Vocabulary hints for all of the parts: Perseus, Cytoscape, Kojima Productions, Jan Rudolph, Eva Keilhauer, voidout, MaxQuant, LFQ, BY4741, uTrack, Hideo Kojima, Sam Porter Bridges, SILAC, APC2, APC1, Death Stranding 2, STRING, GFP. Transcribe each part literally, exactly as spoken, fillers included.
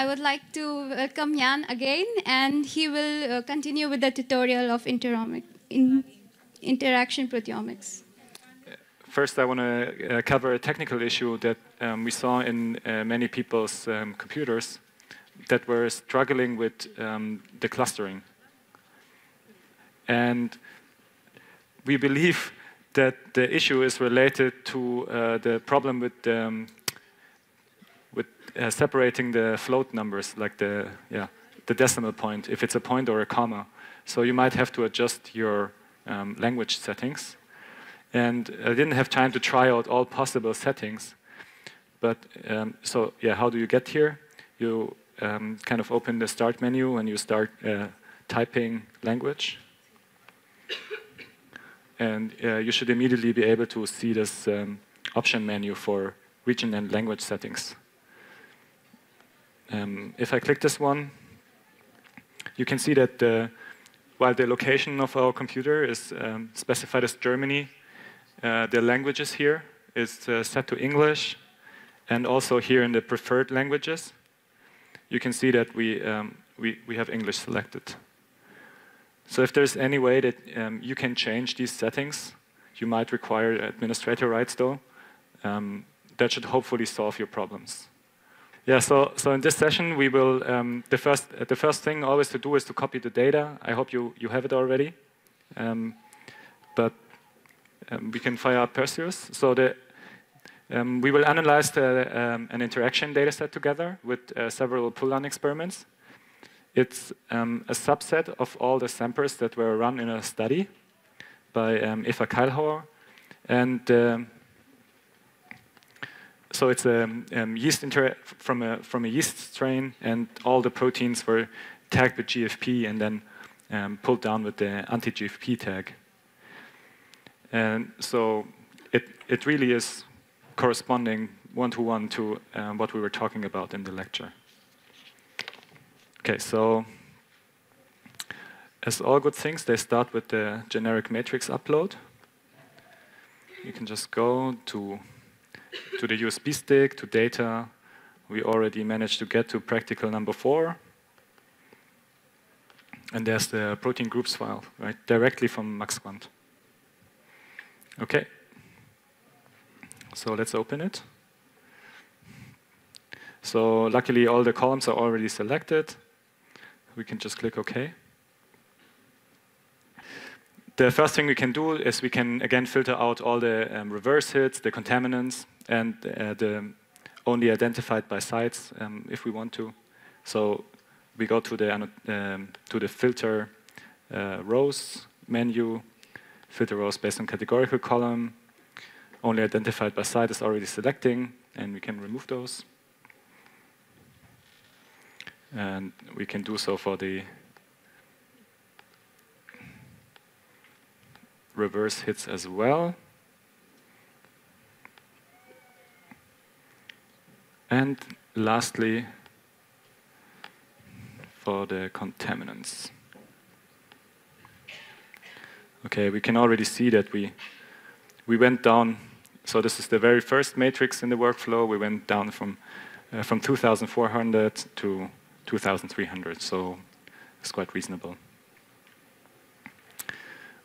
I would like to welcome Jan again, and he will uh, continue with the tutorial of interomic, in, interaction proteomics. First, I want to uh, cover a technical issue that um, we saw in uh, many people's um, computers that were struggling with um, the clustering. And we believe that the issue is related to uh, the problem with um, with uh, separating the float numbers, like the yeah the decimal point, if it's a point or a comma. So you might have to adjust your um, language settings. And I didn't have time to try out all possible settings. But um, so yeah, how do you get here? You um, kind of open the start menu and you start uh, typing language. And uh, you should immediately be able to see this um, option menu for region and language settings. Um, if I click this one, you can see that uh, while the location of our computer is um, specified as Germany, uh, the languages here is uh, set to English, and also here in the preferred languages, you can see that we, um, we, we have English selected. So if there's any way that um, you can change these settings, you might require administrator rights though. Um, that should hopefully solve your problems. Yeah, so, so in this session we will, um, the, first, uh, the first thing always to do is to copy the data. I hope you, you have it already. Um, but um, we can fire up Perseus. So the, um, we will analyze the, um, an interaction data set together with uh, several pull-on experiments. It's um, a subset of all the samples that were run in a study by um, Eva Keilhauer. And um, so it's a um, yeast from a, from a yeast strain, and all the proteins were tagged with G F P and then um, pulled down with the anti-G F P tag. And so it, it really is corresponding one-to-one to um, what we were talking about in the lecture. Okay, so as all good things, they start with the generic matrix upload. You can just go to, to the U S B stick, to data. We already managed to get to practical number four. And there's the protein groups file, right, directly from MaxQuant. Okay, so let's open it. So luckily, all the columns are already selected. We can just click OK. The first thing we can do is we can, again, filter out all the um, reverse hits, the contaminants, and uh, the only identified by sites um, if we want to. So we go to the, um, to the filter uh, rows menu, filter rows based on categorical column, only identified by site is already selecting, and we can remove those. And we can do so for the reverse hits as well. And lastly, for the contaminants. Okay, we can already see that we, we went down. So this is the very first matrix in the workflow. We went down from, uh, from two thousand four hundred to two thousand three hundred, so it's quite reasonable.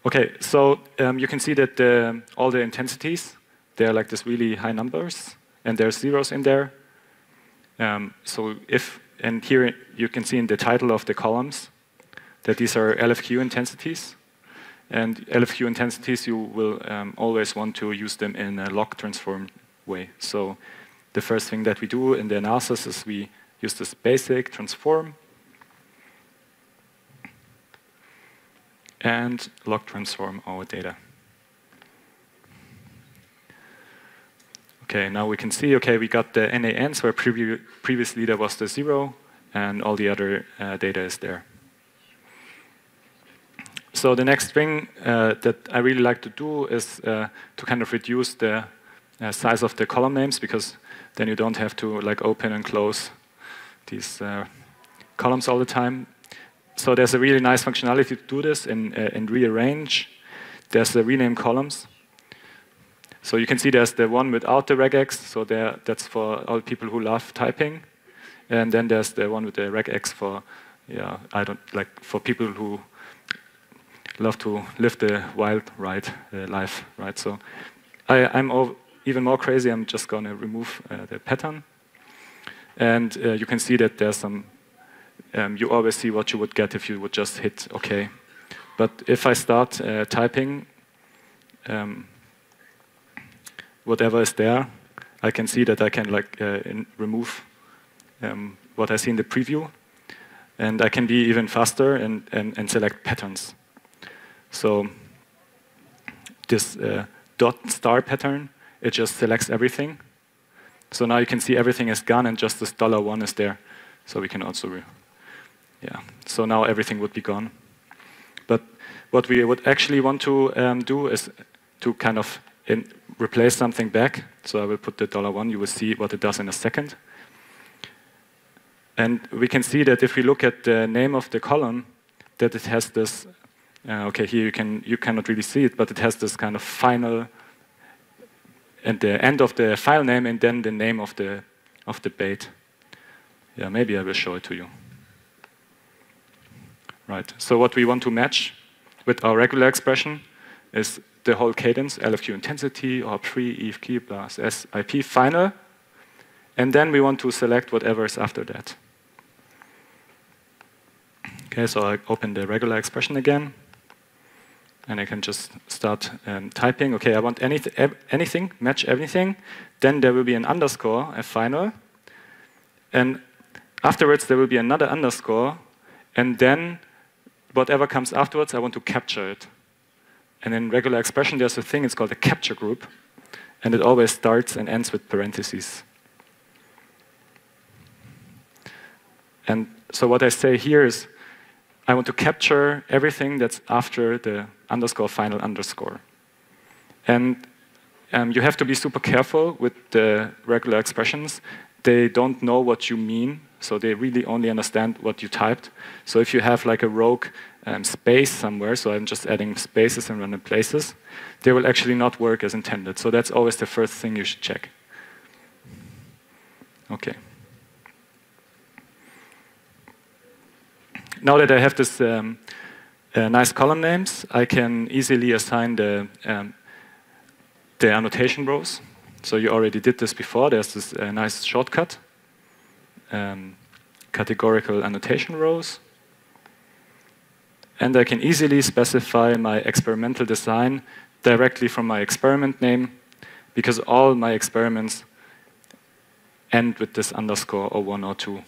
Okay, so um, you can see that uh, all the intensities, they're like this really high numbers, and there's zeros in there. Um, so if, and here you can see in the title of the columns that these are L F Q intensities. And L F Q intensities, you will um, always want to use them in a log transform way. So the first thing that we do in the analysis is we use this basic transform and log transform our data. Okay, now we can see, okay, we got the N A Ns where previ previously there was the zero, and all the other uh, data is there. So the next thing uh, that I really like to do is uh, to kind of reduce the uh, size of the column names, because then you don't have to like open and close these uh, columns all the time. So there's a really nice functionality to do this in, uh, in rearrange. There's the rename columns. So you can see there's the one without the regex, so there, that's for all people who love typing. And then there's the one with the regex for, yeah, I don't like for people who love to live the wild right uh, life, right? So I, I'm all, even more crazy. I'm just going to remove uh, the pattern, and uh, you can see that there's some. Um, you always see what you would get if you would just hit OK. But if I start uh, typing um, whatever is there, I can see that I can like uh, in remove um, what I see in the preview, and I can be even faster and and, and select patterns. So this uh, dot star pattern, it just selects everything. So now you can see everything is gone, and just this dollar one is there. So we can also, re yeah. So now everything would be gone. But what we would actually want to um, do is to kind of in replace something back. So I will put the dollar one. You will see what it does in a second. And we can see that if we look at the name of the column, that it has this. Uh, okay, here you can you cannot really see it, but it has this kind of final at the end of the file name and then the name of the of the bait. Yeah, maybe I will show it to you. Right, so what we want to match with our regular expression is the whole cadence, L F Q intensity, or pre, E F Q plus S, I P, final. And then we want to select whatever is after that. OK, so I open the regular expression again. And I can just start um, typing. OK, I want anyth anything, match everything. Then there will be an underscore, a final. And afterwards, there will be another underscore, and then whatever comes afterwards, I want to capture it. And in regular expression, there's a thing, it's called a capture group, and it always starts and ends with parentheses. And so what I say here is, I want to capture everything that's after the underscore final underscore. And um, you have to be super careful with the regular expressions. They don't know what you mean, so they really only understand what you typed. So if you have like a rogue um, space somewhere, so I'm just adding spaces in random places, they will actually not work as intended. So that's always the first thing you should check. OK. Now that I have this um, uh, nice column names, I can easily assign the, um, the annotation rows. So you already did this before. There's this uh, nice shortcut, um, categorical annotation rows. And I can easily specify my experimental design directly from my experiment name, because all my experiments end with this underscore or one or two.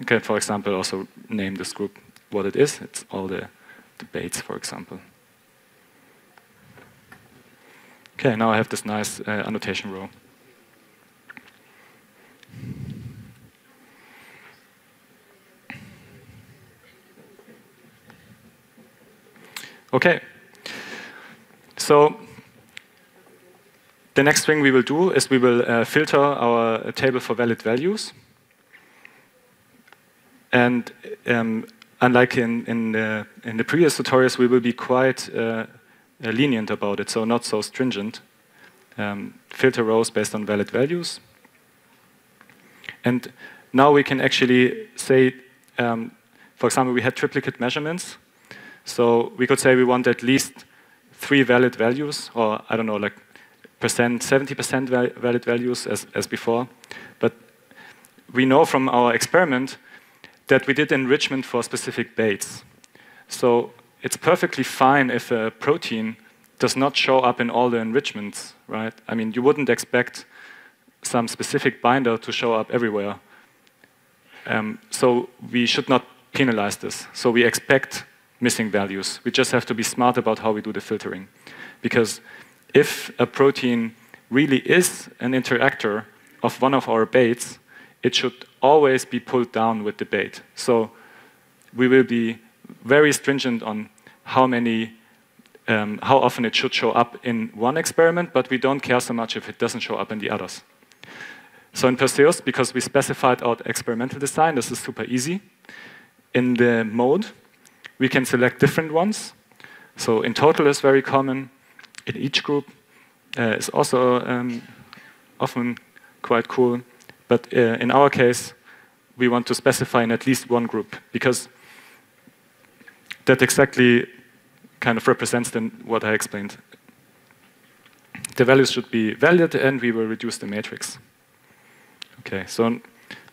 You can, for example, also name this group what it is. It's all the debates, for example. OK, now I have this nice uh, annotation row. OK, so the next thing we will do is we will uh, filter our table for valid values. And um, unlike in, in, the, in the previous tutorials, we will be quite uh, Uh, lenient about it, so not so stringent. Um, filter rows based on valid values. And now we can actually say, um, for example, we had triplicate measurements. So we could say we want at least three valid values, or I don't know, like percent, seventy percent val valid values as, as before. But we know from our experiment that we did enrichment for specific baits. So it's perfectly fine if a protein does not show up in all the enrichments, right? I mean, you wouldn't expect some specific binder to show up everywhere. Um, so we should not penalize this. So we expect missing values. We just have to be smart about how we do the filtering. Because if a protein really is an interactor of one of our baits, it should always be pulled down with the bait. So we will be very stringent on how many, um, how often it should show up in one experiment, but we don't care so much if it doesn't show up in the others. So in Perseus, because we specified our experimental design, this is super easy. In the mode, we can select different ones. So in total is very common. In each group uh, is also um, often quite cool. But uh, in our case, we want to specify in at least one group, because that exactly kind of represents then what I explained. The values should be valued, and we will reduce the matrix. Okay, so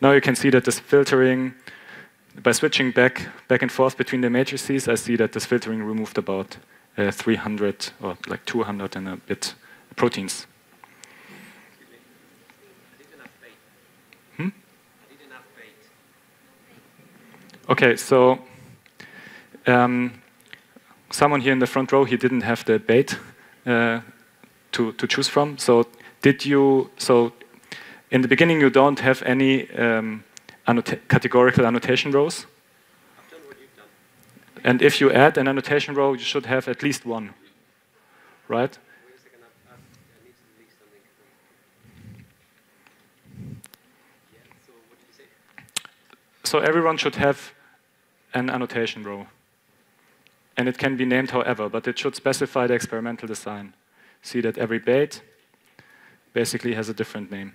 now you can see that this filtering, by switching back, back and forth between the matrices, I see that this filtering removed about uh, three hundred or like two hundred and a bit proteins. Hmm? Okay, so um, someone here in the front row, he didn't have the bait uh, to to choose from. So did you? So in the beginning, you don't have any. Um, Annota categorical annotation rows. I've done what you've done. And if you add an annotation row, you should have at least one, right? Wait a second, I, I need to delete something. Yeah, so what did you say? So everyone should have an annotation row. And it can be named however, but it should specify the experimental design. See that every bait basically has a different name.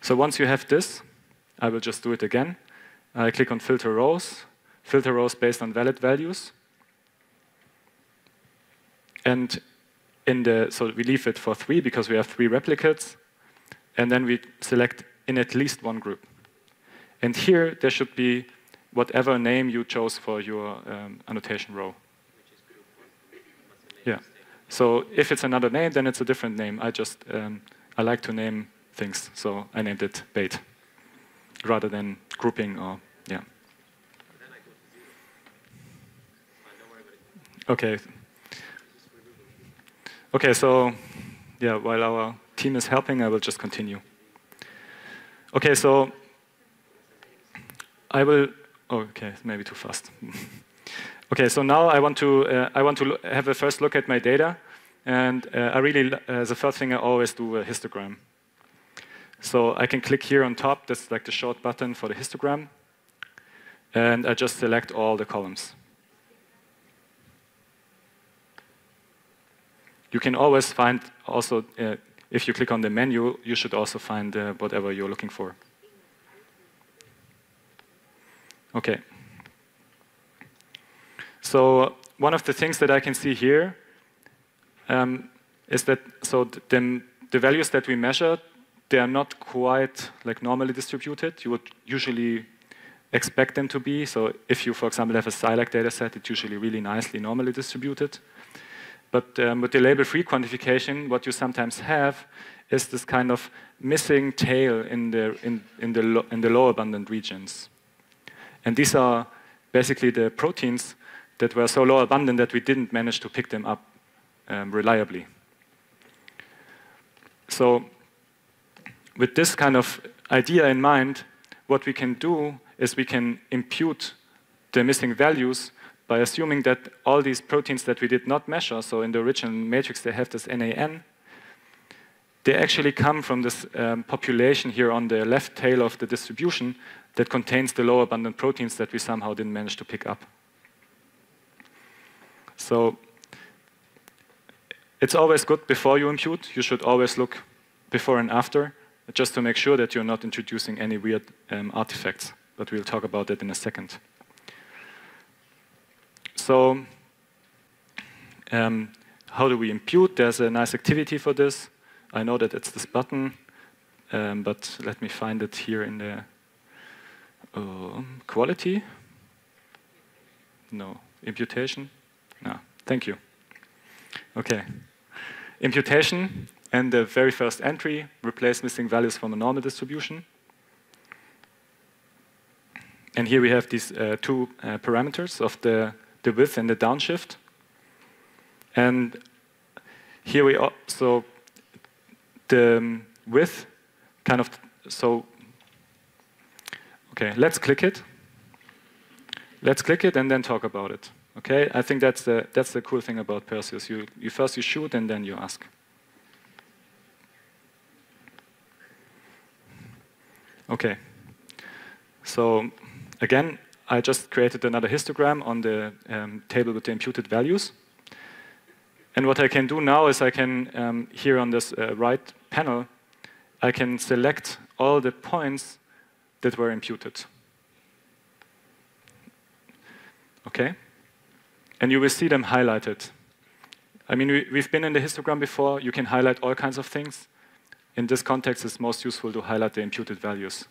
So once you have this, I will just do it again. I click on filter rows, filter rows based on valid values. And in the, so we leave it for three because we have three replicates. And then we select in at least one group. And here there should be whatever name you chose for your um, annotation row. Which is group one. Yeah. So if it's another name, then it's a different name. I just, um, I like to name things, so I named it bait rather than grouping or yeah. Okay. Okay, so yeah, while our team is helping, I will just continue. Okay, so I will. Oh, okay, maybe too fast. Okay, so now I want to uh, I want to have a first look at my data, and uh, I really uh, the first thing I always do a histogram. So I can click here on top, that's like the short button for the histogram, and I just select all the columns. You can always find also, uh, if you click on the menu, you should also find uh, whatever you're looking for. Okay. So one of the things that I can see here um, is that, so the, the values that we measured, they are not quite like normally distributed. You would usually expect them to be. So if you, for example, have a SILAC data set, it's usually really nicely normally distributed. But um, with the label-free quantification, what you sometimes have is this kind of missing tail in the, in, in the, lo in the low abundant regions. And these are basically the proteins that were so low abundant that we didn't manage to pick them up um, reliably. So with this kind of idea in mind, what we can do is we can impute the missing values by assuming that all these proteins that we did not measure, so in the original matrix they have this N A N, they actually come from this um, population here on the left tail of the distribution that contains the low abundant proteins that we somehow didn't manage to pick up. So it's always good before you impute, you should always look before and after, just to make sure that you're not introducing any weird um, artifacts. But we'll talk about that in a second. So um, how do we impute? There's a nice activity for this. I know that it's this button, um, but let me find it here in the uh, quality. No, imputation. No, thank you. Okay, imputation. And the very first entry, replace missing values from a normal distribution. And here we have these uh, two uh, parameters of the, the width and the downshift. And here we also, the width kind of, so, okay, let's click it. Let's click it and then talk about it. Okay, I think that's the, that's the cool thing about Perseus. You, you first you shoot and then you ask. Okay, so again, I just created another histogram on the um, table with the imputed values. And what I can do now is I can, um, here on this uh, right panel, I can select all the points that were imputed. Okay? And you will see them highlighted. I mean, we, we've been in the histogram before. You can highlight all kinds of things. In this context, it's most useful to highlight the imputed values.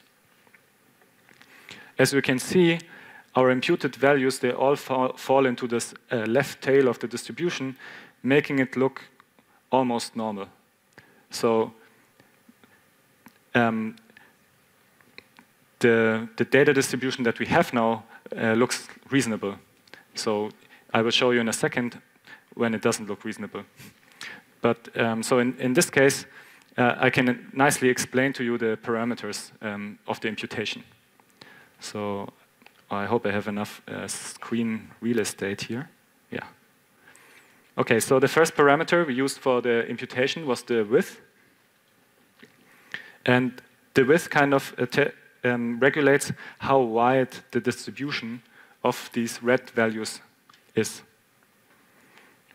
As we can see, our imputed values, they all fall, fall into this uh, left tail of the distribution, making it look almost normal. So um, the, the data distribution that we have now uh, looks reasonable. So I will show you in a second when it doesn't look reasonable. But um, so in, in this case, uh, I can nicely explain to you the parameters um, of the imputation. So I hope I have enough uh, screen real estate here. Yeah. Okay, so the first parameter we used for the imputation was the width. And the width kind of um, regulates how wide the distribution of these red values is.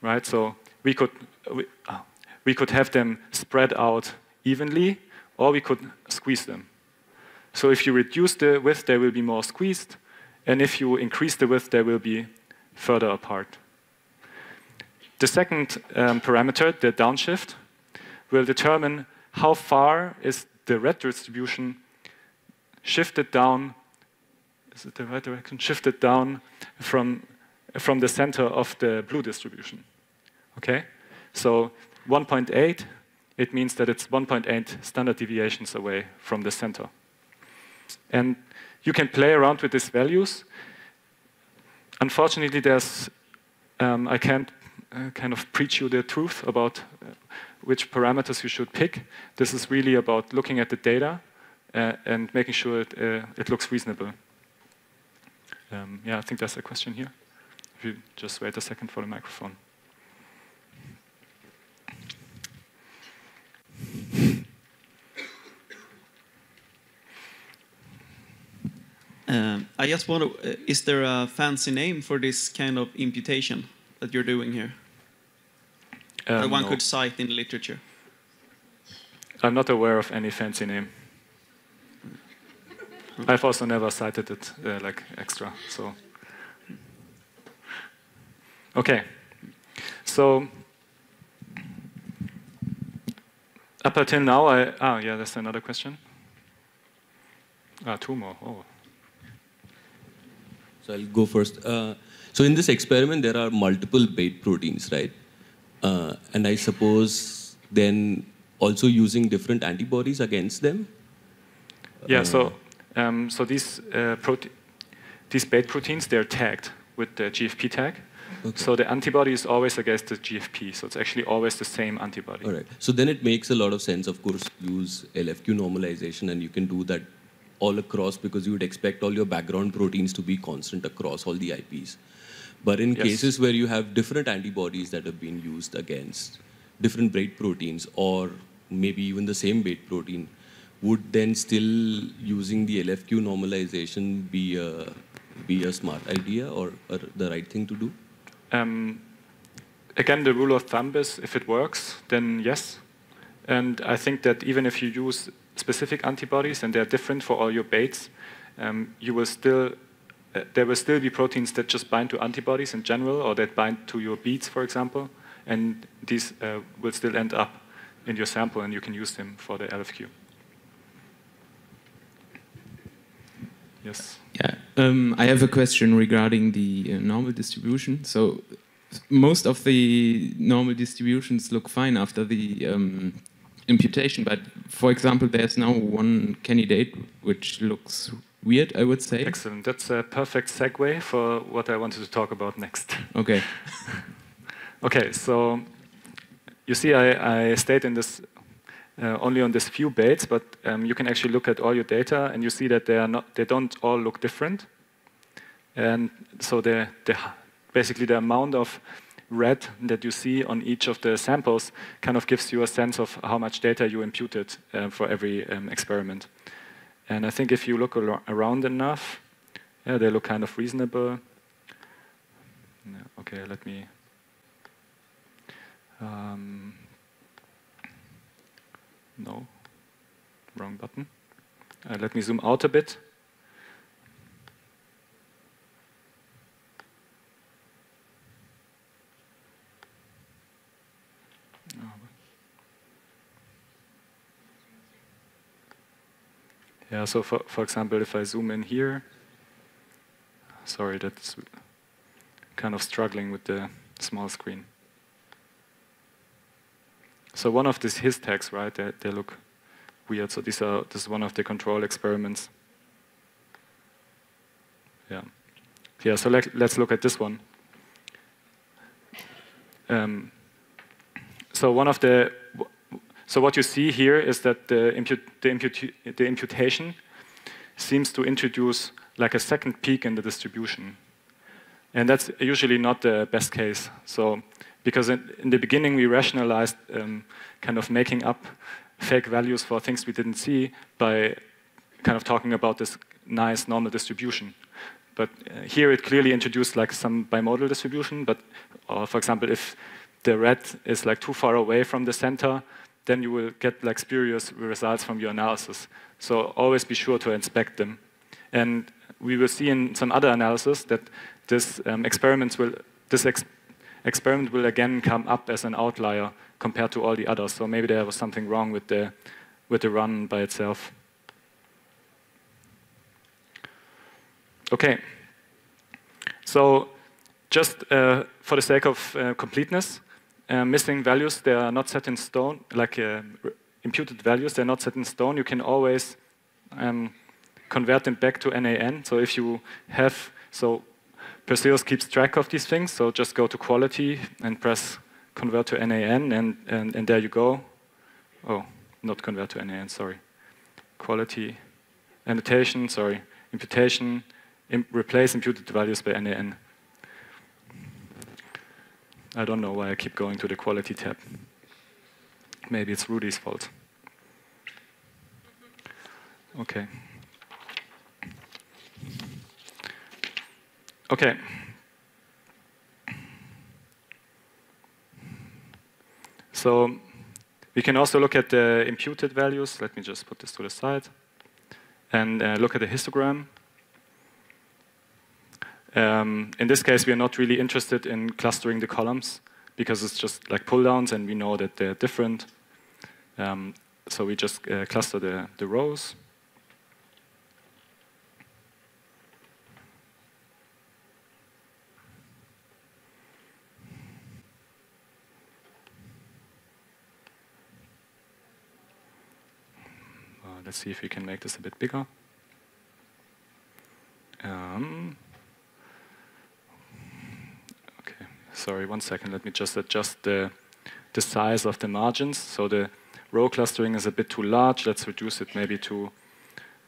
Right, so we could we, we could have them spread out evenly, or we could squeeze them. So if you reduce the width, they will be more squeezed, and if you increase the width, they will be further apart. The second um, parameter, the downshift, will determine how far is the red distribution shifted down. Is it the right direction? Shifted down from from the center of the blue distribution. Okay, so one point eight, it means that it's one point eight standard deviations away from the center. And you can play around with these values. Unfortunately, there's um, I can't uh, kind of preach you the truth about uh, which parameters you should pick. This is really about looking at the data uh, and making sure it, uh, it looks reasonable. Um, yeah, I think that's a question here. If you just wait a second for the microphone. Um, I just wonder, is there a fancy name for this kind of imputation that you're doing here? Um, that one no. could cite in the literature? I'm not aware of any fancy name. I've also never cited it uh, like extra. So, okay, so up until now, I ah yeah, that's another question. Ah, two more. Oh. So I'll go first. Uh, so in this experiment, there are multiple bait proteins, right? Uh, and I suppose then also using different antibodies against them? Yeah, uh, so um, so these, uh, prote these bait proteins, they're tagged with the G F P tag. Okay. So the antibody is always against the G F P. So it's actually always the same antibody. All right. So then it makes a lot of sense, of course, use L F Q normalization, and you can do that all across, because you would expect all your background proteins to be constant across all the I Ps. But in yes. cases where you have different antibodies that have been used against different bait proteins, or maybe even the same bait protein, would then still using the L F Q normalization be a, be a smart idea or, or the right thing to do? Um, again, the rule of thumb is if it works, then yes. And I think that even if you use specific antibodies, and they're different for all your baits, um, you will still, uh, there will still be proteins that just bind to antibodies in general, or that bind to your beads, for example, and these uh, will still end up in your sample, and you can use them for the L F Q. Yes? Yeah, um, I have a question regarding the uh, normal distribution. So most of the normal distributions look fine after the um, imputation, but for example, there's now one candidate which looks weird, I would say. Excellent. That's a perfect segue for what I wanted to talk about next. Okay. Okay, so you see, I, I stayed in this, uh, only on this few baits, but um, you can actually look at all your data, and you see that they are not, they don't all look different. And so the, the, basically the amount of red that you see on each of the samples kind of gives you a sense of how much data you imputed uh, for every um, experiment. And I think if you look around enough, yeah, they look kind of reasonable. No, okay, let me. Um, no, wrong button. Uh, let me zoom out a bit. Yeah, so for, for example, if I zoom in here, sorry, that's kind of struggling with the small screen. So one of these his tags, right, they, they look weird. So these are, this is one of the control experiments. Yeah, yeah. So let, let's look at this one. Um, so one of the So what you see here is that the, impu the, impu the imputation seems to introduce like a second peak in the distribution. And that's usually not the best case. So, because in, in the beginning we rationalized um, kind of making up fake values for things we didn't see by kind of talking about this nice normal distribution. But uh, here it clearly introduced like some bimodal distribution, but or for example, if the red is like too far away from the center, then you will get like spurious results from your analysis. So always be sure to inspect them. And we will see in some other analysis that this um, experiments will this ex experiment will again come up as an outlier compared to all the others. So maybe there was something wrong with the with the run by itself. Okay. So just uh, for the sake of uh, completeness. Uh, missing values, they are not set in stone, like uh, imputed values, they're not set in stone. You can always um, convert them back to N A N. So if you have, so Perseus keeps track of these things, so just go to quality and press convert to N A N, and, and, and there you go. Oh, not convert to N A N, sorry. Quality, annotation, sorry, imputation, imp replace imputed values by N A N. I don't know why I keep going to the quality tab. Maybe it's Rudy's fault. Okay. Okay. So we can also look at the imputed values. Let me just put this to the side. And uh, look at the histogram. Um, in this case, we are not really interested in clustering the columns because it's just like pull-downs and we know that they're different. Um, so we just uh, cluster the, the rows. Uh, let's see if we can make this a bit bigger. Um, Sorry, one second, let me just adjust the, the size of the margins. So the row clustering is a bit too large. Let's reduce it maybe to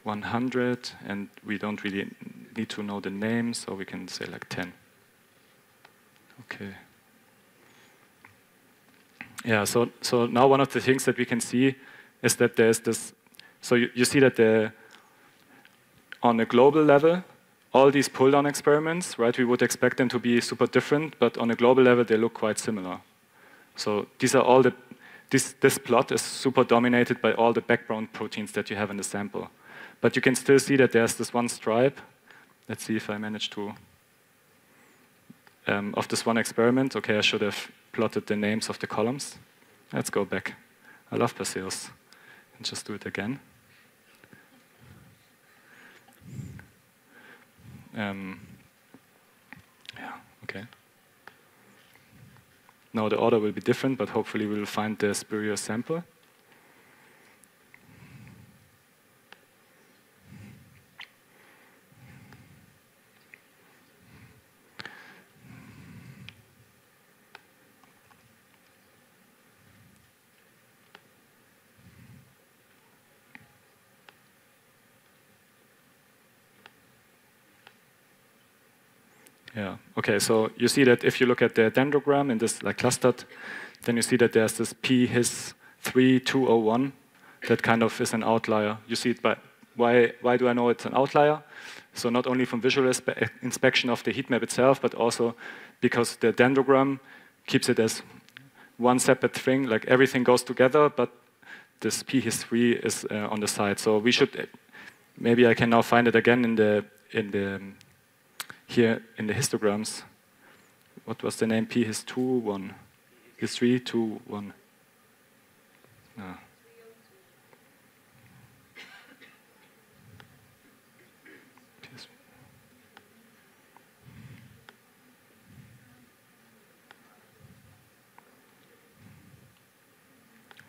one hundred. And we don't really need to know the name, so we can say like ten. Okay. Yeah, so, so now one of the things that we can see is that there's this... So you, you see that the, on a global level, all these pull-down experiments, right? We would expect them to be super different, but on a global level, they look quite similar. So these are all the this this plot is super dominated by all the background proteins that you have in the sample. But you can still see that there's this one stripe. Let's see if I manage to um, of this one experiment. Okay, I should have plotted the names of the columns. Let's go back. I love Perseus. And just do it again. Um, yeah, okay. Now the order will be different, but hopefully we'll find the spurious sample. Yeah, okay, so you see that if you look at the dendrogram in this like clustered, then you see that there's this P H I S three two oh one that kind of is an outlier. You see it by, why, why do I know it's an outlier? So not only from visual inspection of the heat map itself, but also because the dendrogram keeps it as one separate thing, like everything goes together, but this P H I S three is uh, on the side. So we should maybe I can now find it again in the in the here in the histograms. What was the name? P his two one, his three two one. No.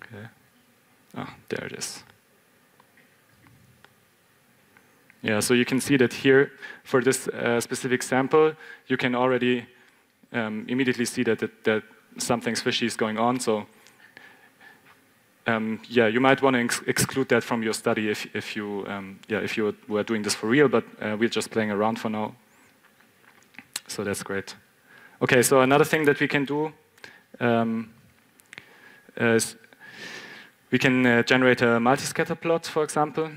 Okay. Ah, there it is. Yeah, so you can see that here, for this uh, specific sample, you can already um, immediately see that, that, that something fishy is going on. So, um, yeah, you might want to ex exclude that from your study if, if, you, um, yeah, if you were doing this for real, but uh, we're just playing around for now. So that's great. Okay, so another thing that we can do um, is we can uh, generate a multi-scatter plot, for example.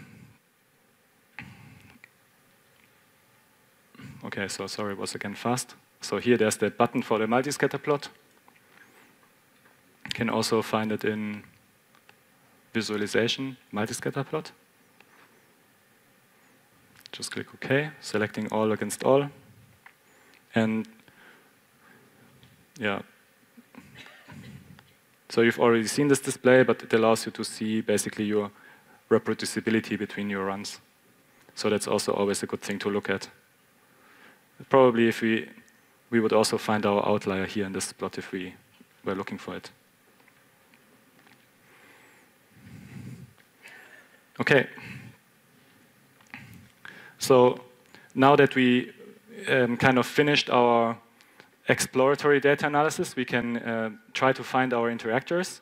Okay, so sorry, it was again fast. So here there's the button for the multi-scatter plot. You can also find it in visualization, multi-scatter plot. Just click OK, selecting all against all. And yeah. So you've already seen this display, but it allows you to see basically your reproducibility between your runs. So that's also always a good thing to look at. Probably if we, we would also find our outlier here in this plot if we were looking for it. Okay. So now that we um, kind of finished our exploratory data analysis, we can uh, try to find our interactors.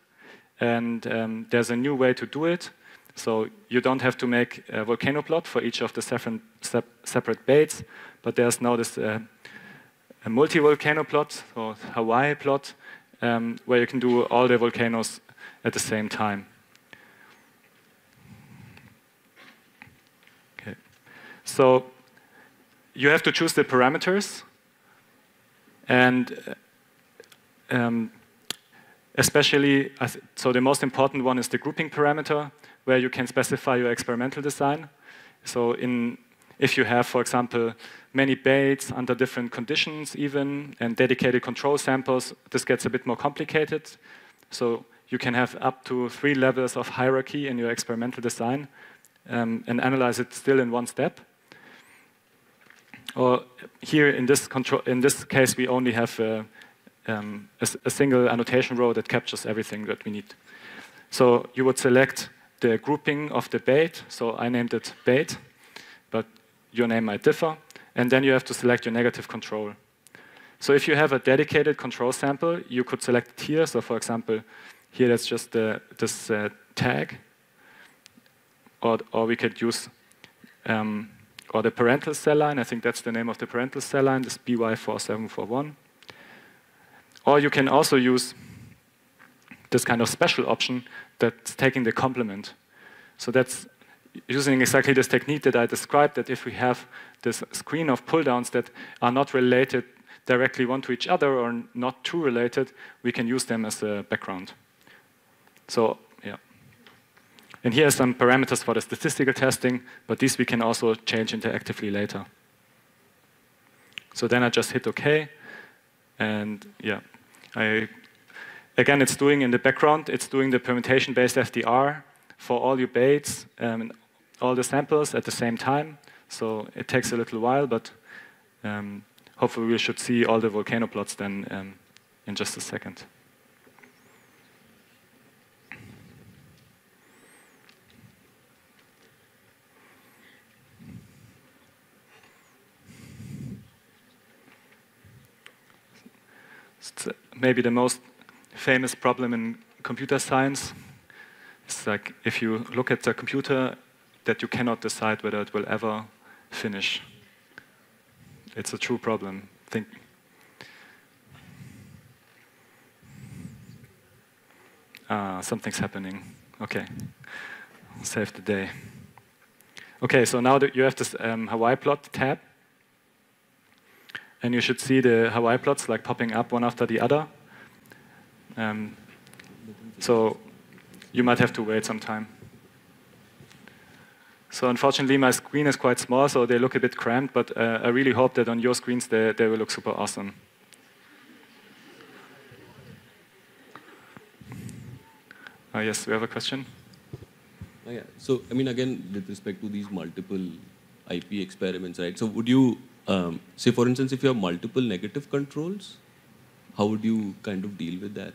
And um, there's a new way to do it. So you don't have to make a volcano plot for each of the separate, separate baits, but there's now this uh, multi-volcano plot, or Hawaii plot, um, where you can do all the volcanoes at the same time. Okay. So you have to choose the parameters, and um, especially, so the most important one is the grouping parameter, where you can specify your experimental design. So in, if you have, for example, many baits under different conditions even, and dedicated control samples, this gets a bit more complicated. So you can have up to three levels of hierarchy in your experimental design um, and analyze it still in one step. Or here in this, control, in this case, we only have a, um, a, a single annotation row that captures everything that we need. So you would select the grouping of the bait, so I named it bait, but your name might differ, and then you have to select your negative control. So if you have a dedicated control sample, you could select it here, so for example, here that's just the, this uh, tag, or, or we could use um, or the parental cell line, I think that's the name of the parental cell line, this B Y four seven four one. Or you can also use this kind of special option that's taking the complement. So that's using exactly this technique that I described, that if we have this screen of pull-downs that are not related directly one to each other or not too related, we can use them as a background. So, yeah. And here are some parameters for the statistical testing, but these we can also change interactively later. So then I just hit OK, and yeah, I Again, it's doing in the background, it's doing the permutation-based F D R for all your baits and all the samples at the same time. So it takes a little while, but um, hopefully we should see all the volcano plots then um, in just a second. It's maybe the most famous problem in computer science. It's like if you look at the computer that you cannot decide whether it will ever finish. It's a true problem. Think. Ah, something's happening. Okay. Save the day. Okay, so now that you have this um, Hawaii plot tab, and you should see the Hawaii plots like popping up one after the other. Um, so you might have to wait some time. So unfortunately, my screen is quite small, so they look a bit cramped, but uh, I really hope that on your screens they, they will look super awesome. Uh, yes, we have a question? Oh, yeah. So, I mean, again, with respect to these multiple I P experiments, right? So would you, um, say, for instance, if you have multiple negative controls, how would you kind of deal with that?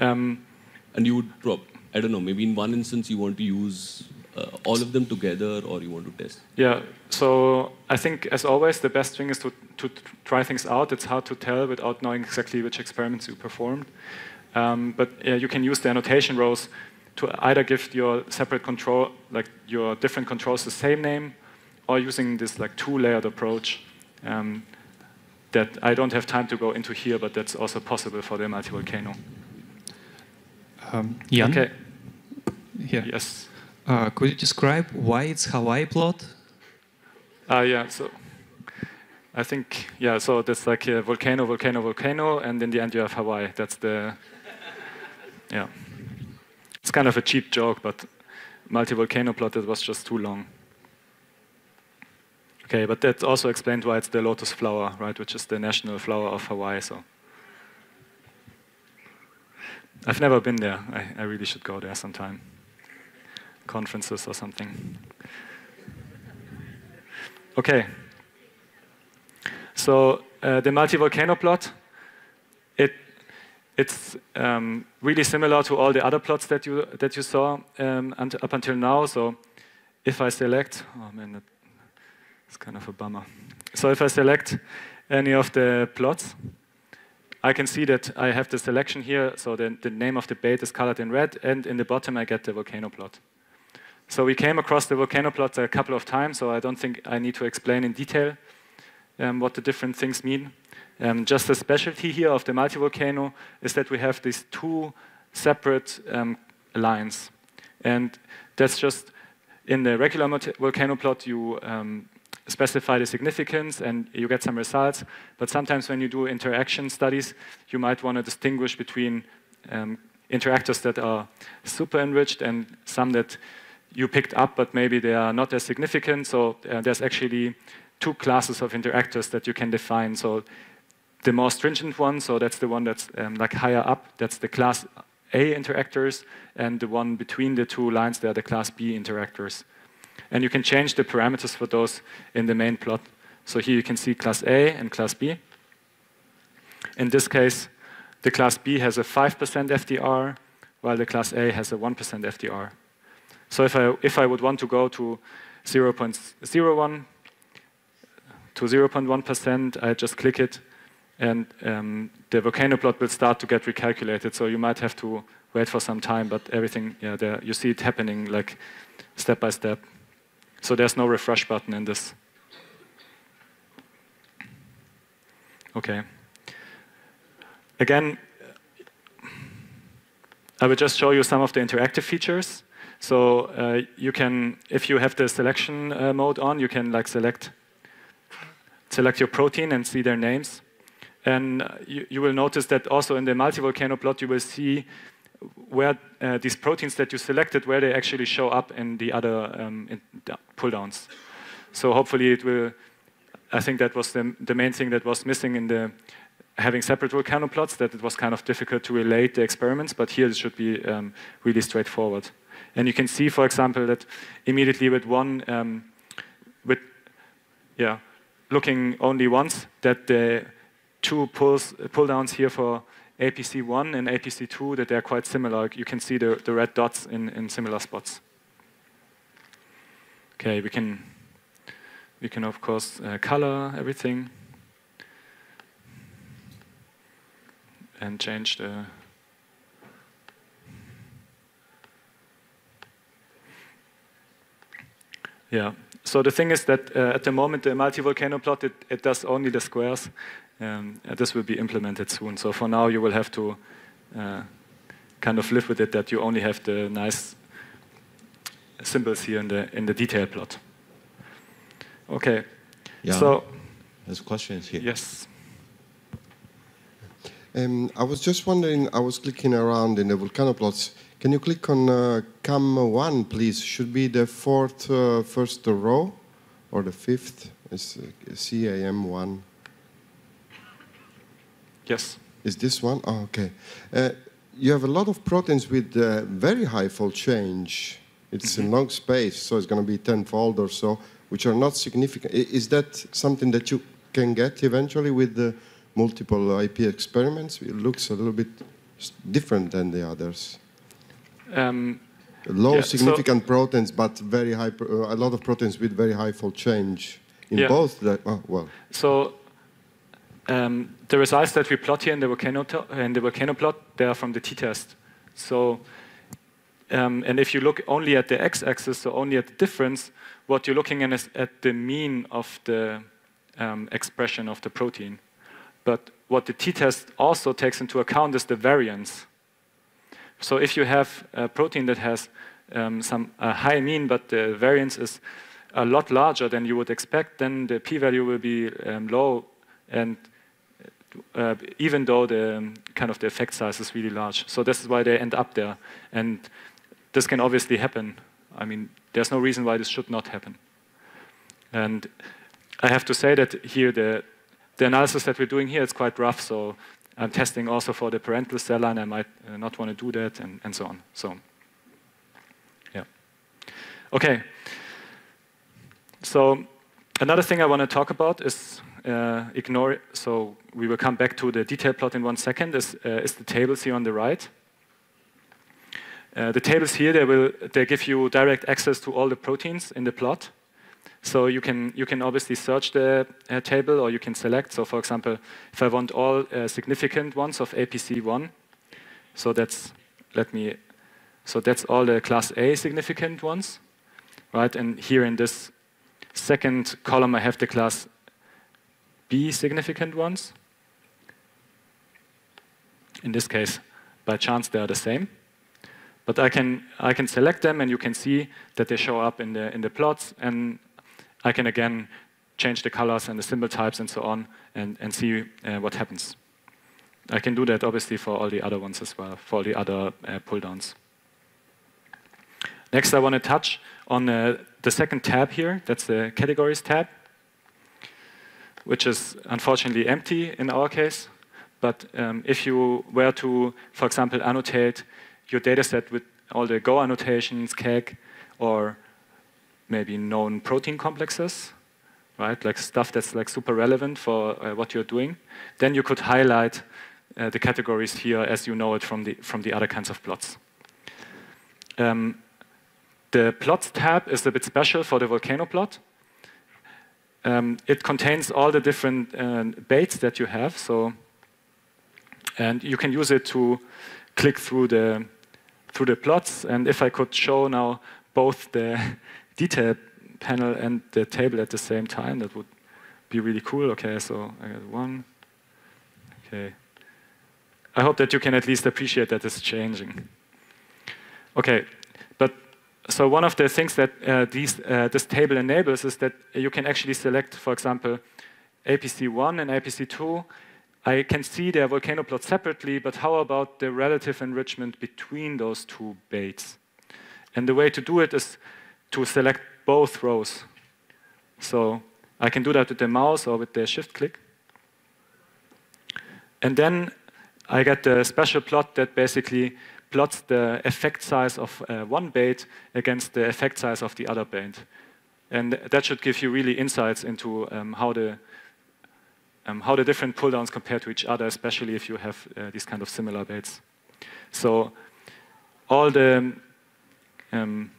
Um, and you would drop, I don't know, maybe in one instance you want to use Uh, all of them together, or you want to test? Yeah, so I think, as always, the best thing is to, to try things out. It's hard to tell without knowing exactly which experiments you performed. Um, but uh, you can use the annotation rows to either give your separate control, like your different controls, the same name, or using this like two-layered approach um, that I don't have time to go into here, but that's also possible for the multi-volcano. Um, Jan? Okay. Here. Yes. Uh, could you describe why it's Hawaii plot? Uh, yeah, so I think, yeah, so that's like a volcano, volcano, volcano, and in the end you have Hawaii. That's the, yeah. It's kind of a cheap joke, but multi-volcano plot, that was just too long. Okay, but that also explained why it's the lotus flower, right, which is the national flower of Hawaii, so. I've never been there. I, I really should go there sometime. Conferences or something. Okay. So uh, the multi-volcano plot, it it's um, really similar to all the other plots that you that you saw um, and up until now. So if I select, oh man, that's kind of a bummer. So if I select any of the plots, I can see that I have the selection here. So the the name of the bait is colored in red, and in the bottom I get the volcano plot. So we came across the volcano plot a couple of times, so I don't think I need to explain in detail um, what the different things mean. Um, just the specialty here of the multi-volcano is that we have these two separate um, lines. And that's just, in the regular volcano plot, you um, specify the significance and you get some results. But sometimes when you do interaction studies, you might want to distinguish between um, interactors that are super enriched and some that you picked up, but maybe they are not as significant. So uh, there's actually two classes of interactors that you can define. So the more stringent one, so that's the one that's um, like higher up, that's the class A interactors, and the one between the two lines, they are the class B interactors. And you can change the parameters for those in the main plot. So here you can see class A and class B. In this case, the class B has a five percent F D R, while the class A has a one percent F D R. So if I, if I would want to go to zero point zero one, to zero point one percent, I just click it, and um, the volcano plot will start to get recalculated. So you might have to wait for some time, but everything, yeah, there, you see it happening like step by step. So there's no refresh button in this. Okay. Again, I will just show you some of the interactive features. So uh, you can, if you have the selection uh, mode on, you can like select, select your protein and see their names. And uh, you, you will notice that also in the multi-volcano plot, you will see where uh, these proteins that you selected, where they actually show up in the other um, in the pull-downs. So hopefully it will, I think that was the, the main thing that was missing in the having separate volcano plots, that it was kind of difficult to relate the experiments, but here it should be um, really straightforward. And you can see, for example, that immediately with one, um, with yeah, looking only once, that the two pulls, pull downs here for A P C one and A P C two, that they're quite similar. You can see the, the red dots in, in similar spots. Okay, we can, we can of course uh, color everything and change the. Yeah, so the thing is that uh, at the moment the multi-volcano plot, it, it does only the squares. Um, this will be implemented soon, so for now you will have to uh, kind of live with it that you only have the nice symbols here in the, in the detail plot. Okay, yeah. So... There's questions here. Yes. Um, I was just wondering, I was clicking around in the volcano plots. Can you click on uh, outcome one, please, should be the fourth, uh, first row, or the fifth, is C A M one. Yes. Is this one? Oh, okay. Uh, you have a lot of proteins with uh, very high fold change. It's mm-hmm. a long space, so it's going to be tenfold or so, which are not significant. Is that something that you can get eventually with the multiple I P experiments? It looks a little bit different than the others. Um, Low yeah, significant so proteins, but very high. Uh, a lot of proteins with very high fold change in yeah. both. The, oh, well. So um, the results that we plot here in the volcano in the volcano plot, they are from the t-test. So um, and if you look only at the x-axis, so only at the difference, what you're looking at is at the mean of the um, expression of the protein. But what the t-test also takes into account is the variance. So if you have a protein that has um, some a high mean, but the variance is a lot larger than you would expect, then the p-value will be um, low, and uh, even though the um, kind of the effect size is really large. So this is why they end up there, and this can obviously happen. I mean, there's no reason why this should not happen. And I have to say that here the the analysis that we're doing here is quite rough, so I'm testing also for the parental cell line. I might uh, not want to do that, and, and so on. So, yeah. Okay. So, another thing I want to talk about is uh, ignore. So we will come back to the detail plot in one second. Is uh, is the tables here on the right? Uh, the tables here they will they give you direct access to all the proteins in the plot. So you can you can obviously search the uh, table, or you can select. So for example, if I want all uh, significant ones of A P C one, so that's let me, so that's all the class A significant ones, right? And here in this second column, I have the class B significant ones. In this case, by chance, they are the same. But I can I can select them, and you can see that they show up in the in the plots, and I can again change the colors and the symbol types and so on, and, and see uh, what happens. I can do that obviously for all the other ones as well, for all the other uh, pull-downs. Next I want to touch on uh, the second tab here, that's the categories tab, which is unfortunately empty in our case, but um, if you were to, for example, annotate your data set with all the Go annotations, C A G, or maybe known protein complexes, right? Like stuff that's like super relevant for uh, what you're doing. Then you could highlight uh, the categories here as you know it from the from the other kinds of plots. Um, the plots tab is a bit special for the volcano plot. Um, it contains all the different uh, baits that you have. So, and you can use it to click through the through the plots. And if I could show now both the detail panel and the table at the same time, that would be really cool. Okay, so I got one. Okay. I hope that you can at least appreciate that it's changing. Okay, but so one of the things that uh, these, uh, this table enables is that you can actually select, for example, A P C one and A P C two. I can see their volcano plot separately, but how about the relative enrichment between those two baits? And the way to do it is to select both rows. So I can do that with the mouse or with the shift click. And then I get the special plot that basically plots the effect size of uh, one bait against the effect size of the other bait. And that should give you really insights into um, how, the, um, how the different pull-downs compare to each other, especially if you have uh, these kind of similar baits. So all the um,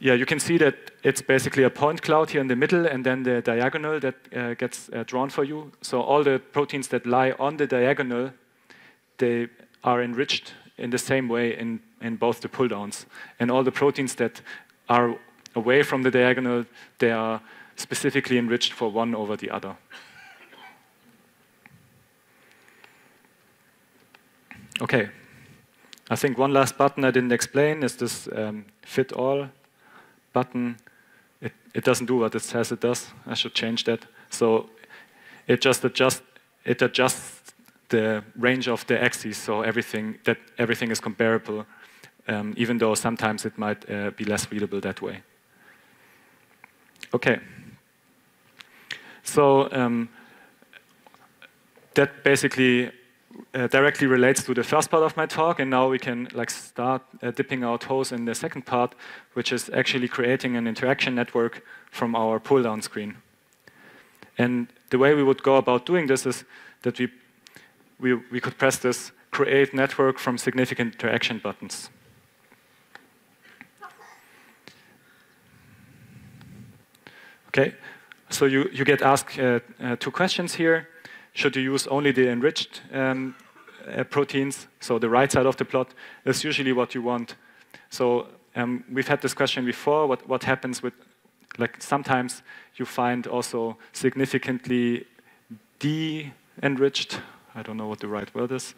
Yeah, you can see that it's basically a point cloud here in the middle, and then the diagonal that uh, gets uh, drawn for you. So all the proteins that lie on the diagonal, they are enriched in the same way in, in both the pull-downs. And all the proteins that are away from the diagonal, they are specifically enriched for one over the other. Okay. I think one last button I didn't explain is this um, fit all button. It, it doesn't do what it says it does. I should change that. So it just adjusts, it adjusts the range of the axes, so everything that everything is comparable um, even though sometimes it might uh, be less readable that way. Okay. So um, that basically uh, directly relates to the first part of my talk, and now we can like start uh, dipping our toes in the second part, which is actually creating an interaction network from our pull-down screen. And the way we would go about doing this is that we we, we could press this create network from significant interaction buttons. Okay, so you, you get asked uh, uh, two questions here. Should you use only the enriched um, uh, proteins? So the right side of the plot is usually what you want. So um, we've had this question before, what, what happens with, like sometimes you find also significantly de-enriched, I don't know what the right word is,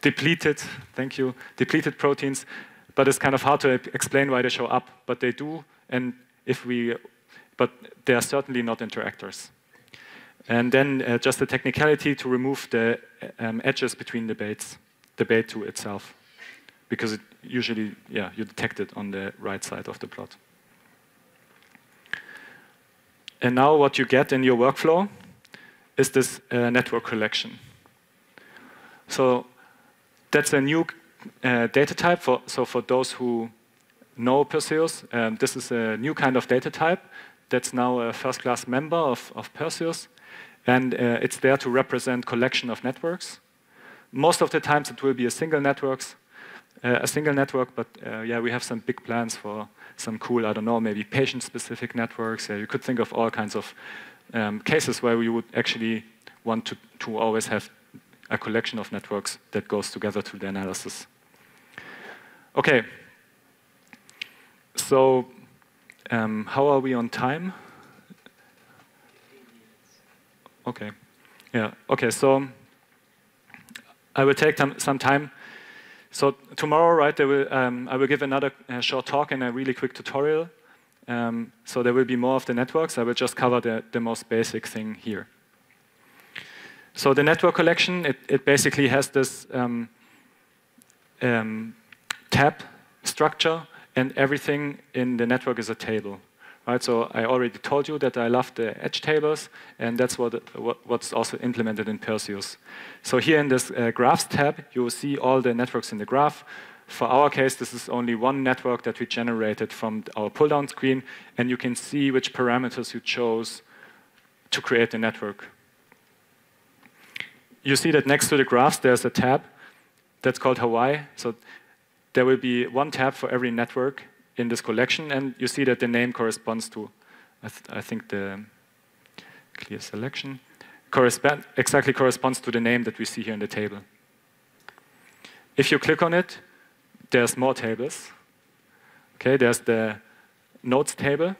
depleted, thank you, depleted proteins, but it's kind of hard to explain why they show up, but they do, and if we, but they are certainly not interactors. And then uh, just the technicality to remove the um, edges between the baits, the bait to itself, because it usually, yeah, you detect it on the right side of the plot. And now what you get in your workflow is this uh, network collection. So that's a new uh, data type. For, so for those who know Perseus, um, this is a new kind of data type that's now a first-class member of, of Perseus. And uh, it's there to represent collection of networks. Most of the times it will be a single networks, uh, a single network, but uh, yeah, we have some big plans for some cool, I don't know, maybe patient-specific networks. Yeah, you could think of all kinds of um, cases where we would actually want to, to always have a collection of networks that goes together to the analysis. Okay. So, um, how are we on time? Okay. Yeah. Okay. So, I will take some time. So tomorrow, right? There will, um, I will give another uh, short talk and a really quick tutorial. Um, so there will be more of the networks. I will just cover the, the most basic thing here. So the network collection, it, it basically has this um, um, tab structure, and everything in the network is a table. Right? So I already told you that I love the edge tables, and that's what, what, what's also implemented in Perseus. So here in this uh, graphs tab, you will see all the networks in the graph. For our case, this is only one network that we generated from our pull-down screen, and you can see which parameters you chose to create the network. You see that next to the graphs, there's a tab that's called Hawaii. So there will be one tab for every network in this collection, and you see that the name corresponds to, I, th I think the clear selection, correspond exactly corresponds to the name that we see here in the table. If you click on it, there's more tables. Okay, there's the nodes table,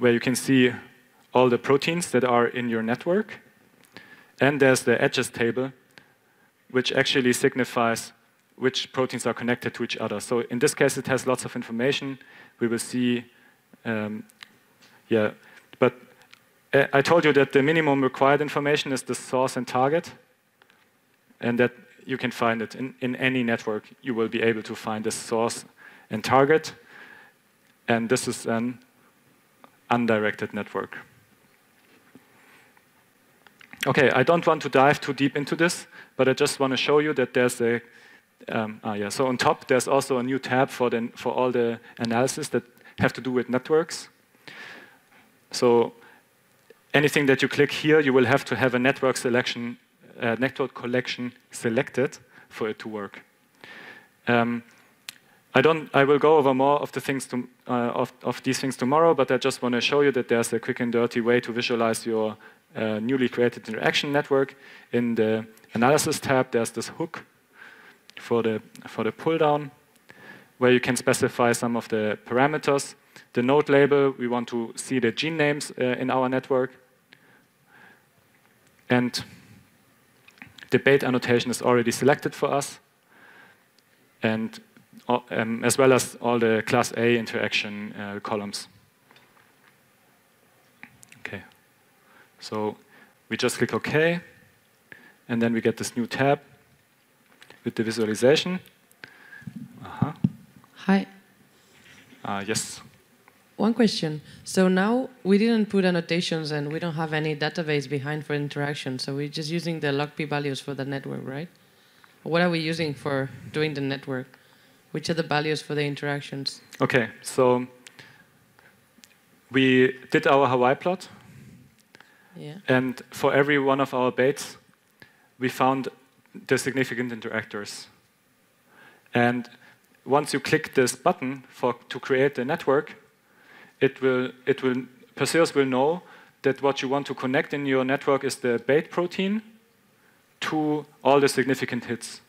where you can see all the proteins that are in your network. And there's the edges table, which actually signifies which proteins are connected to each other. So in this case, it has lots of information. We will see, um, yeah. But I told you that the minimum required information is the source and target, and that you can find it. In, in any network, you will be able to find the source and target. And this is an undirected network. Okay, I don't want to dive too deep into this, but I just want to show you that there's a, um, ah yeah, so on top there's also a new tab for, the, for all the analysis that have to do with networks. So anything that you click here, you will have to have a network selection, uh, network collection selected for it to work. Um, I don't. I will go over more of the things to, uh, of, of these things tomorrow, but I just want to show you that there's a quick and dirty way to visualize your uh, newly created interaction network. In the analysis tab, there's this hook for the for the pull down, where you can specify some of the parameters. The node label, we want to see the gene names uh, in our network, and the bait annotation is already selected for us, and Um, as well as all the class A interaction uh, columns. Okay, so we just click OK, and then we get this new tab with the visualization. Uh-huh. Hi. Uh, yes. One question. So now we didn't put annotations and we don't have any database behind for interaction. So we're just using the log p values for the network, right? What are we using for doing the network? Which are the values for the interactions? Okay, so we did our Hawaii plot. Yeah. And for every one of our baits, we found the significant interactors. And once you click this button for to create the network, it will it will Perseus will know that what you want to connect in your network is the bait protein to all the significant hits.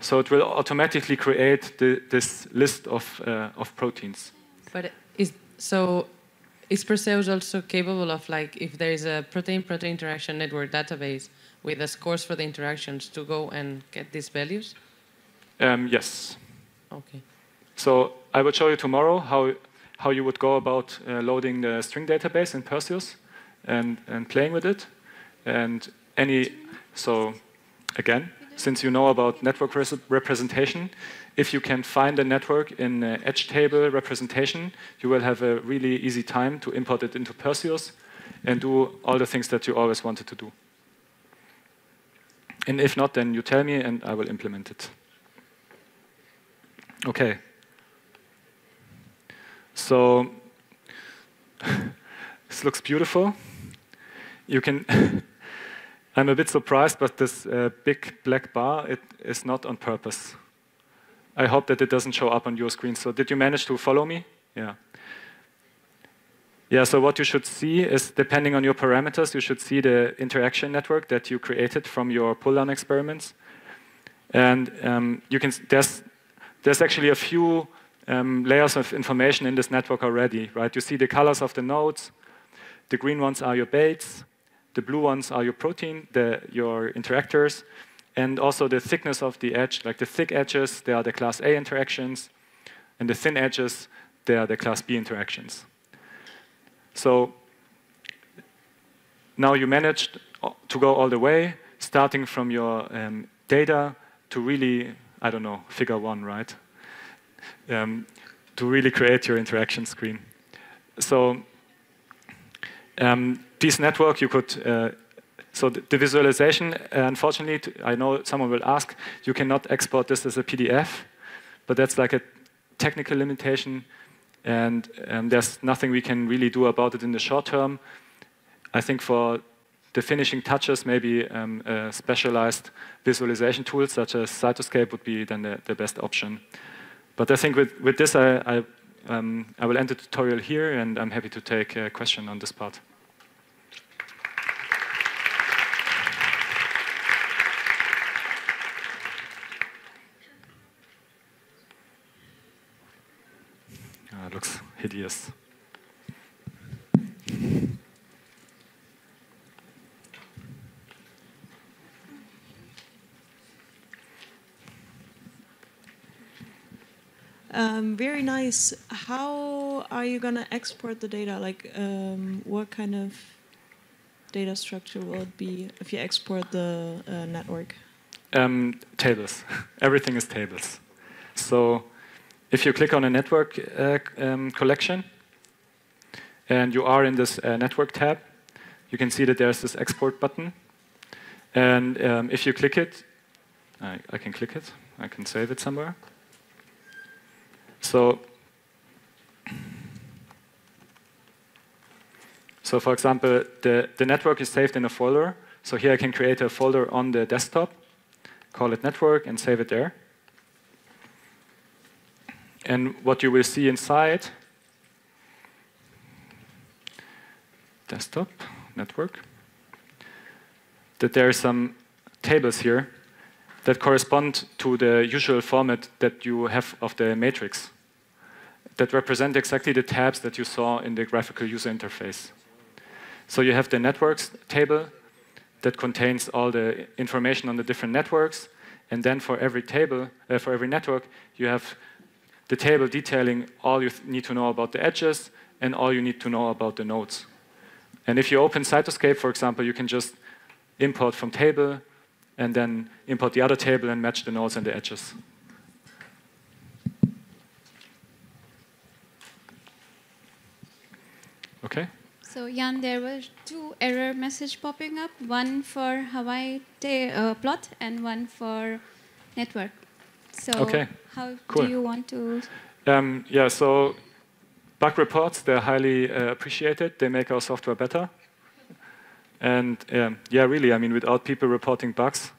So it will automatically create the, this list of uh, of proteins. But is so. Is Perseus also capable of, like, if there is a protein-protein interaction network database with the scores for the interactions, to go and get these values? Um, yes. Okay. So I will show you tomorrow how how you would go about uh, loading the string database in Perseus and and playing with it. And any so again, since you know about network representation, if you can find a network in uh, edge table representation, you will have a really easy time to import it into Perseus and do all the things that you always wanted to do. And if not, then you tell me and I will implement it. Okay. So this looks beautiful. You can I'm a bit surprised, but this uh, big black bar, it is not on purpose. I hope that it doesn't show up on your screen. So did you manage to follow me? Yeah. Yeah, so what you should see is, depending on your parameters, you should see the interaction network that you created from your pull-down experiments. And um, you can, there's, there's actually a few um, layers of information in this network already, right? You see the colors of the nodes. The green ones are your baits. The blue ones are your protein, the, your interactors. And also the thickness of the edge, like the thick edges, they are the class A interactions, and the thin edges, they are the class B interactions. So now you managed to go all the way, starting from your um, data to really, I don't know, figure one, right? Um, to really create your interaction screen. So um, this network you could uh, So the visualization, unfortunately, I know someone will ask, you cannot export this as a P D F, but that's like a technical limitation, and, and there's nothing we can really do about it in the short term. I think for the finishing touches, maybe um, uh, specialized visualization tools such as Cytoscape would be then the, the best option. But I think with, with this, I, I, um, I will end the tutorial here, and I'm happy to take a question on this part. Looks hideous. Um, very nice. How are you going to export the data? Like, um, what kind of data structure will it be if you export the uh, network? Um, tables. Everything is tables. So if you click on a network uh, um, collection and you are in this uh, network tab, you can see that there's this export button. And um, if you click it, I, I can click it, I can save it somewhere. So, so for example, the, the network is saved in a folder. So here I can create a folder on the desktop, call it network, and save it there. And what you will see inside, desktop, network, that there are some tables here that correspond to the usual format that you have of the matrix, that represent exactly the tabs that you saw in the graphical user interface. So you have the networks table that contains all the information on the different networks, and then for every table, uh, for every network, you have the table detailing all you need to know about the edges and all you need to know about the nodes. And if you open Cytoscape, for example, you can just import from table and then import the other table and match the nodes and the edges. Okay. So Jan, there were two error messages popping up, one for Hawaii uh, plot and one for network. So okay. how cool. do you want to? Um, yeah, so bug reports, they're highly uh, appreciated. They make our software better. And um, yeah, really, I mean, without people reporting bugs,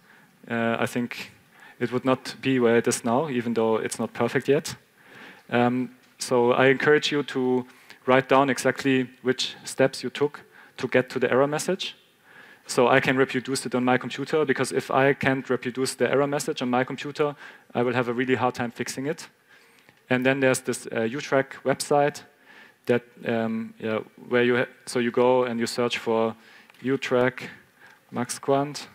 uh, I think it would not be where it is now, even though it's not perfect yet. Um, so I encourage you to write down exactly which steps you took to get to the error message. So I can reproduce it on my computer, because if I can't reproduce the error message on my computer, I will have a really hard time fixing it. And then there's this uh, uTrack website that um, yeah, where you ha so you go and you search for uTrack MaxQuant.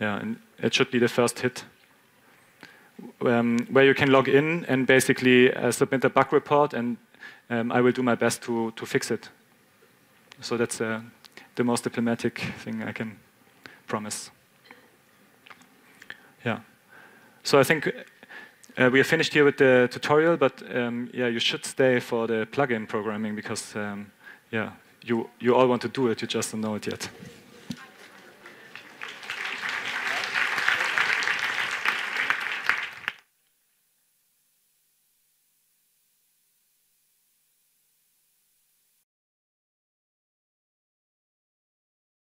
Yeah, and it should be the first hit. Um, where you can log in and basically uh, submit a bug report, and um, I will do my best to, to fix it. So that's uh, the most diplomatic thing I can promise. Yeah. So I think uh, we are finished here with the tutorial, but um, yeah, you should stay for the plugin programming, because um, yeah, you, you all want to do it, you just don't know it yet.